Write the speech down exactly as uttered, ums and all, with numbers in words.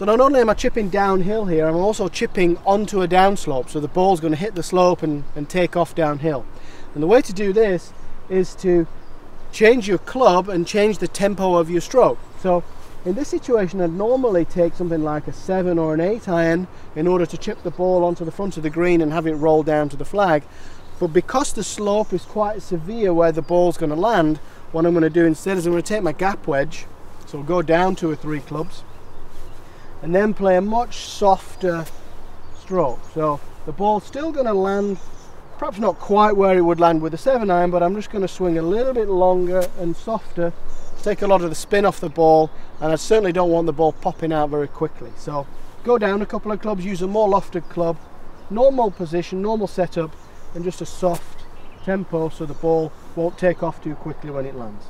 So not only am I chipping downhill here, I'm also chipping onto a downslope, so the ball's going to hit the slope and, and take off downhill. And the way to do this is to change your club and change the tempo of your stroke. So in this situation, I'd normally take something like a seven or an eight iron in order to chip the ball onto the front of the green and have it roll down to the flag. But because the slope is quite severe where the ball's going to land, what I'm going to do instead is I'm going to take my gap wedge, so I'll go down two or three clubs, and then play a much softer stroke. So the ball's still going to land, perhaps not quite where it would land with a seven iron, but I'm just going to swing a little bit longer and softer, take a lot of the spin off the ball, and I certainly don't want the ball popping out very quickly. So go down a couple of clubs, use a more lofted club, normal position, normal setup, and just a soft tempo so the ball won't take off too quickly when it lands.